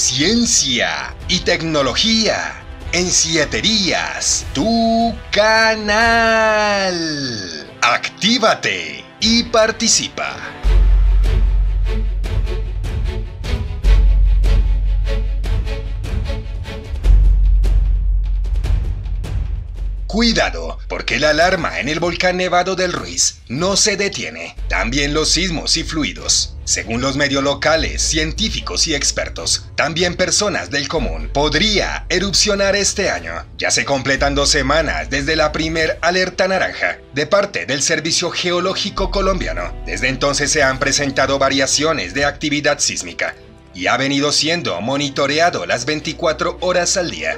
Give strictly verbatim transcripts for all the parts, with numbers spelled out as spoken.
ciencia y tecnología en siete Días, tu canal. Actívate y participa. Cuidado, porque la alarma en el volcán Nevado del Ruiz no se detiene. También los sismos y fluidos. Según los medios locales, científicos y expertos, también personas del común, podría erupcionar este año. Ya se completan dos semanas desde la primer alerta naranja de parte del Servicio Geológico Colombiano. Desde entonces se han presentado variaciones de actividad sísmica y ha venido siendo monitoreado las veinticuatro horas al día.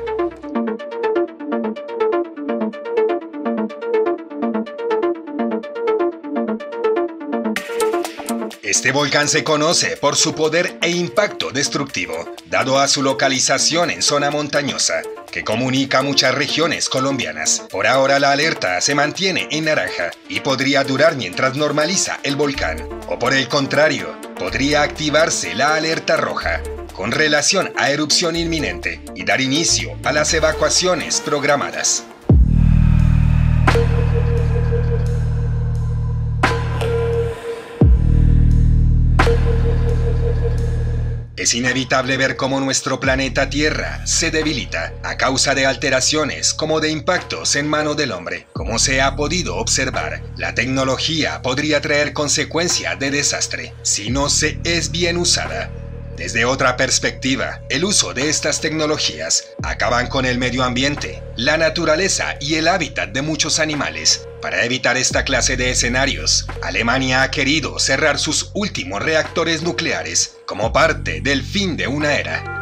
Este volcán se conoce por su poder e impacto destructivo, dado a su localización en zona montañosa, que comunica muchas regiones colombianas. Por ahora la alerta se mantiene en naranja y podría durar mientras normaliza el volcán. O por el contrario, podría activarse la alerta roja, con relación a erupción inminente, y dar inicio a las evacuaciones programadas. Es inevitable ver cómo nuestro planeta Tierra se debilita a causa de alteraciones como de impactos en mano del hombre. Como se ha podido observar, la tecnología podría traer consecuencias de desastre si no se es bien usada. Desde otra perspectiva, el uso de estas tecnologías acaban con el medio ambiente, la naturaleza y el hábitat de muchos animales. Para evitar esta clase de escenarios, Alemania ha querido cerrar sus últimos reactores nucleares como parte del fin de una era.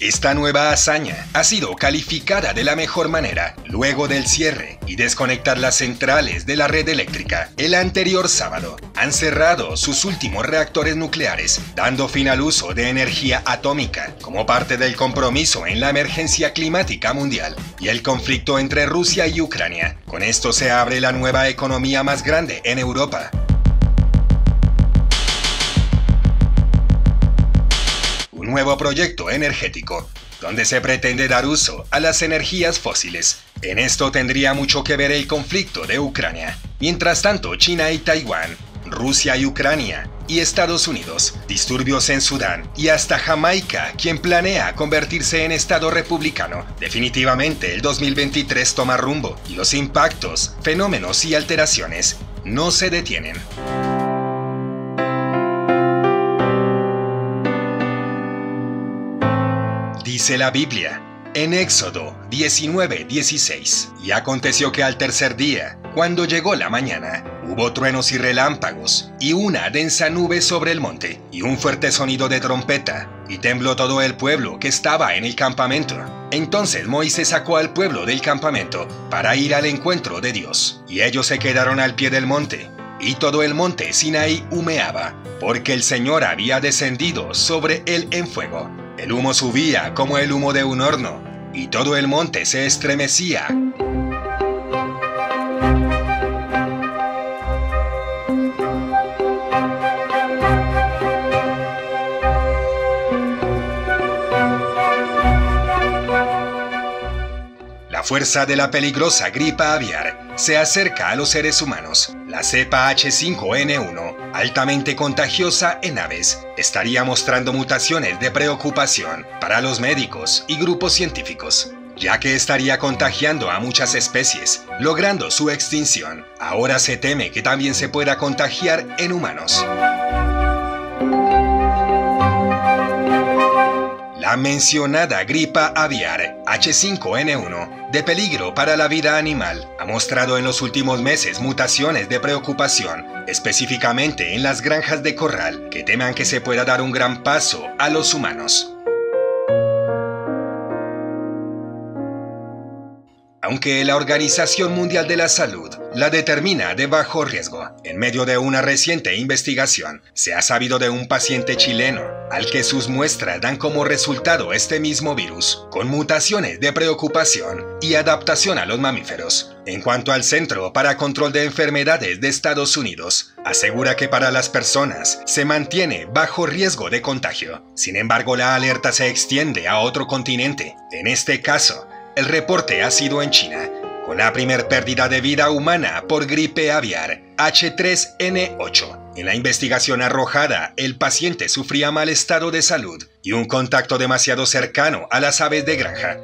Esta nueva hazaña ha sido calificada de la mejor manera luego del cierre y desconectar las centrales de la red eléctrica. El anterior sábado han cerrado sus últimos reactores nucleares, dando fin al uso de energía atómica como parte del compromiso en la emergencia climática mundial y el conflicto entre Rusia y Ucrania. Con esto se abre la nueva economía más grande en Europa. Nuevo proyecto energético, donde se pretende dar uso a las energías fósiles. En esto tendría mucho que ver el conflicto de Ucrania. Mientras tanto, China y Taiwán, Rusia y Ucrania, y Estados Unidos, disturbios en Sudán y hasta Jamaica, quien planea convertirse en estado republicano. Definitivamente el dos mil veintitrés toma rumbo y los impactos, fenómenos y alteraciones no se detienen. Dice la Biblia, en Éxodo diecinueve dieciséis, y aconteció que al tercer día, cuando llegó la mañana, hubo truenos y relámpagos, y una densa nube sobre el monte, y un fuerte sonido de trompeta, y tembló todo el pueblo que estaba en el campamento. Entonces Moisés sacó al pueblo del campamento para ir al encuentro de Dios, y ellos se quedaron al pie del monte, y todo el monte Sinaí humeaba, porque el Señor había descendido sobre él en fuego. El humo subía como el humo de un horno, y todo el monte se estremecía. La fuerza de la peligrosa gripa aviar se acerca a los seres humanos. La cepa H cinco N uno, altamente contagiosa en aves, estaría mostrando mutaciones de preocupación para los médicos y grupos científicos, ya que estaría contagiando a muchas especies, logrando su extinción. Ahora se teme que también se pueda contagiar en humanos. La mencionada gripa aviar H cinco N uno, de peligro para la vida animal, ha mostrado en los últimos meses mutaciones de preocupación, específicamente en las granjas de corral, que teman que se pueda dar un gran paso a los humanos. aunque la Organización Mundial de la Salud la determina de bajo riesgo. En medio de una reciente investigación, se ha sabido de un paciente chileno, al que sus muestras dan como resultado este mismo virus, con mutaciones de preocupación y adaptación a los mamíferos. En cuanto al Centro para Control de Enfermedades de Estados Unidos, asegura que para las personas se mantiene bajo riesgo de contagio. Sin embargo, la alerta se extiende a otro continente. En este caso, el reporte ha sido en China, con la primer pérdida de vida humana por gripe aviar H tres N ocho. En la investigación arrojada, el paciente sufría mal estado de salud y un contacto demasiado cercano a las aves de granja.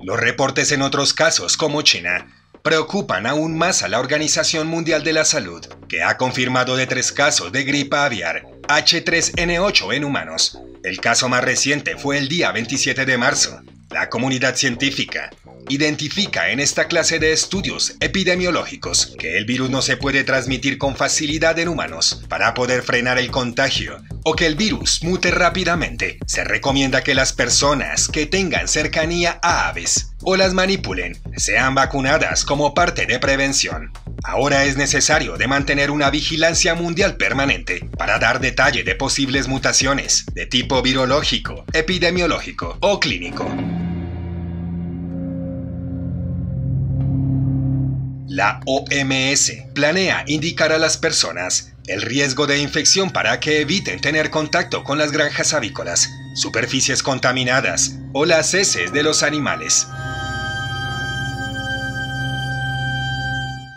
Los reportes en otros casos, como China, preocupan aún más a la Organización Mundial de la Salud, que ha confirmado de tres casos de gripe aviar H tres N ocho en humanos. El caso más reciente fue el día veintisiete de marzo. La comunidad científica identifica en esta clase de estudios epidemiológicos que el virus no se puede transmitir con facilidad en humanos. Para poder frenar el contagio o que el virus mute rápidamente, se recomienda que las personas que tengan cercanía a aves o las manipulen sean vacunadas como parte de prevención. Ahora es necesario de mantener una vigilancia mundial permanente para dar detalle de posibles mutaciones de tipo virológico, epidemiológico o clínico. La O M S planea indicar a las personas el riesgo de infección para que eviten tener contacto con las granjas avícolas, superficies contaminadas o las heces de los animales.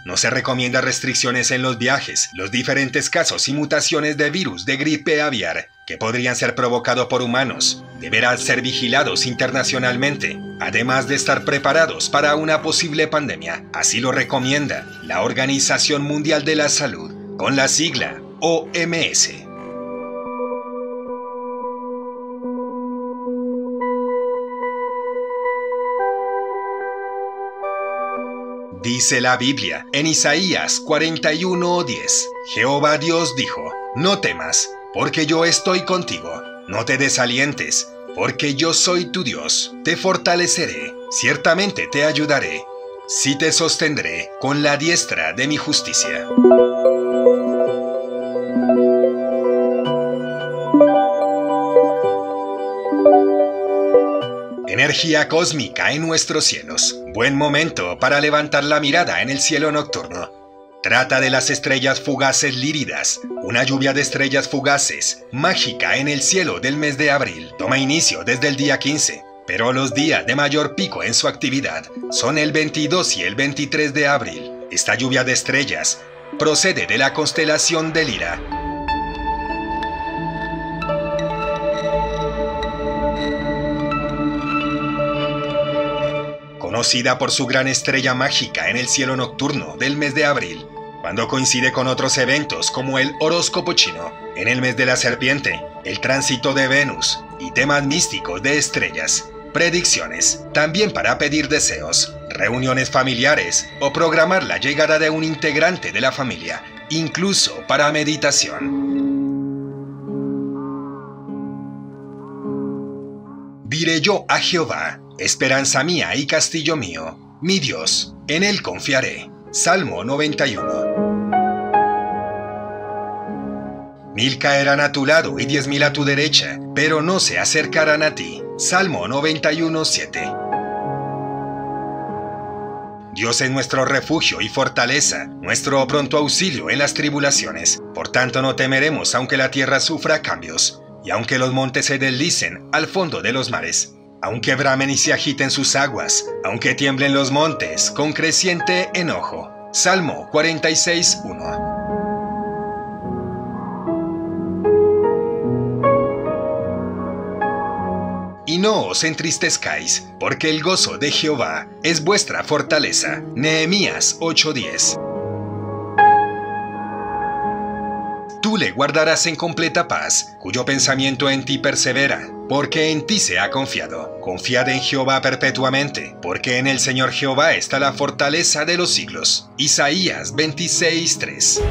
No se recomienda restricciones en los viajes. Los diferentes casos y mutaciones de virus de gripe aviar que podrían ser provocados por humanos deberán ser vigilados internacionalmente, además de estar preparados para una posible pandemia. Así lo recomienda la Organización Mundial de la Salud, con la sigla O M S. Dice la Biblia en Isaías cuarenta y uno diez, Jehová Dios dijo, no temas, porque yo estoy contigo, no te desalientes, porque yo soy tu Dios, te fortaleceré, ciertamente te ayudaré, si te sostendré con la diestra de mi justicia. Energía cósmica en nuestros cielos. Buen momento para levantar la mirada en el cielo nocturno. Trata de las estrellas fugaces Líridas, una lluvia de estrellas fugaces, mágica en el cielo del mes de abril. Toma inicio desde el día quince, pero los días de mayor pico en su actividad son el veintidós y el veintitrés de abril. Esta lluvia de estrellas procede de la constelación de Lyra. Conocida por su gran estrella mágica en el cielo nocturno del mes de abril, cuando coincide con otros eventos como el horóscopo chino, en el mes de la serpiente, el tránsito de Venus y temas místicos de estrellas, predicciones, también para pedir deseos, reuniones familiares o programar la llegada de un integrante de la familia, incluso para meditación. Diré yo a Jehová, esperanza mía y castillo mío, mi Dios, en él confiaré. Salmo noventa y uno. Mil caerán a tu lado y diez mil a tu derecha, pero no se acercarán a ti. Salmo noventa y uno siete. Dios es nuestro refugio y fortaleza, nuestro pronto auxilio en las tribulaciones. Por tanto no temeremos aunque la tierra sufra cambios, y aunque los montes se deslicen al fondo de los mares, aunque bramen y se agiten sus aguas, aunque tiemblen los montes con creciente enojo. Salmo cuarenta y seis uno. Y no os entristezcáis, porque el gozo de Jehová es vuestra fortaleza. Nehemías ocho diez. Tú le guardarás en completa paz, cuyo pensamiento en ti persevera, porque en ti se ha confiado. Confiad en Jehová perpetuamente, porque en el Señor Jehová está la fortaleza de los siglos. Isaías veintiséis tres.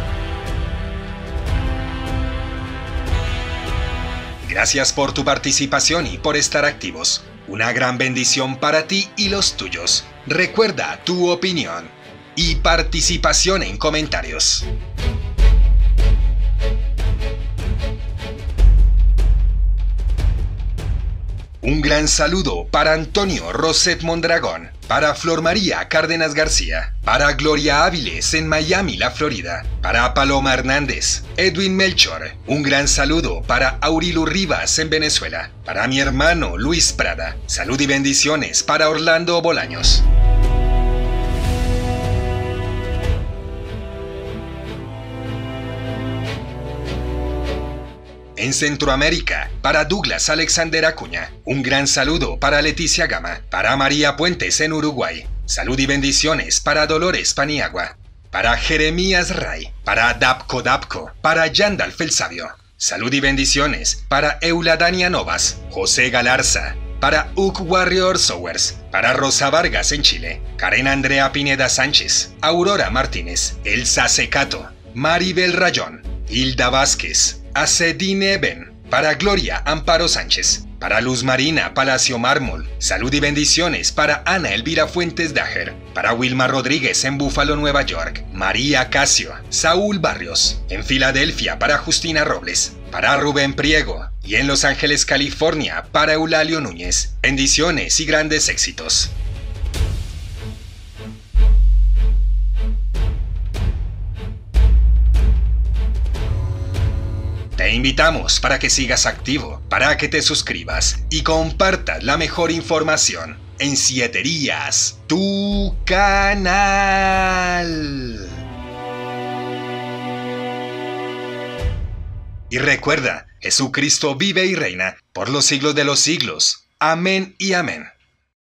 Gracias por tu participación y por estar activos. Una gran bendición para ti y los tuyos. Recuerda tu opinión y participación en comentarios. Un gran saludo para Antonio Roset Mondragón, para Flor María Cárdenas García, para Gloria Áviles en Miami, la Florida, para Paloma Hernández, Edwin Melchor, un gran saludo para Aurilu Rivas en Venezuela, para mi hermano Luis Prada, salud y bendiciones para Orlando Bolaños. En Centroamérica, para Douglas Alexander Acuña, un gran saludo para Leticia Gama, para María Puentes en Uruguay, salud y bendiciones para Dolores Paniagua, para Jeremías Ray, para Dapco Dapco, para Yandalf el Sabio, salud y bendiciones para Euladania Novas, José Galarza, para Uc Warrior Sowers, para Rosa Vargas en Chile, Karen Andrea Pineda Sánchez, Aurora Martínez, Elsa Secato, Maribel Rayón, Hilda Vázquez, Acedine Ben, para Gloria Amparo Sánchez, para Luz Marina Palacio Mármol, salud y bendiciones para Ana Elvira Fuentes Dajer, para Wilma Rodríguez en Búfalo, Nueva York, María Casio, Saúl Barrios, en Filadelfia para Justina Robles, para Rubén Priego, y en Los Ángeles, California, para Eulalio Núñez, bendiciones y grandes éxitos. Te invitamos para que sigas activo, para que te suscribas y compartas la mejor información en siete Días, tu canal. Y recuerda, Jesucristo vive y reina por los siglos de los siglos. Amén y amén.